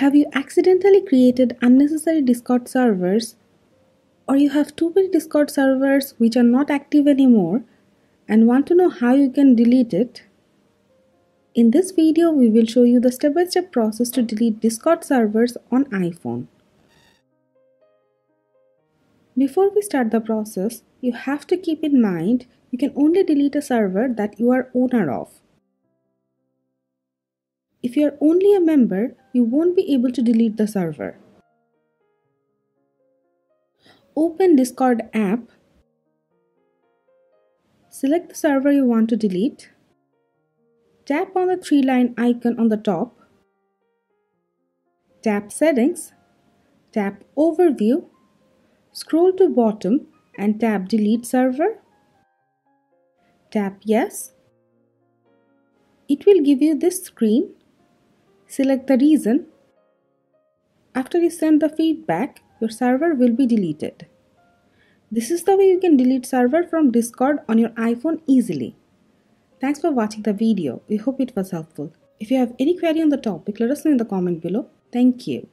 Have you accidentally created unnecessary Discord servers, or you have too many Discord servers which are not active anymore and want to know how you can delete it? In this video, we will show you the step-by-step process to delete Discord servers on iPhone. Before we start the process, you have to keep in mind you can only delete a server that you are owner of. If you are only a member, you won't be able to delete the server. Open Discord app. Select the server you want to delete. Tap on the three-line icon on the top. Tap Settings. Tap Overview. Scroll to bottom and tap Delete Server. Tap Yes. It will give you this screen. Select the reason. After you send the feedback, your server will be deleted. This is the way you can delete server from Discord on your iPhone easily. Thanks for watching the video. We hope it was helpful. If you have any query on the topic, let us know in the comment below. Thank you.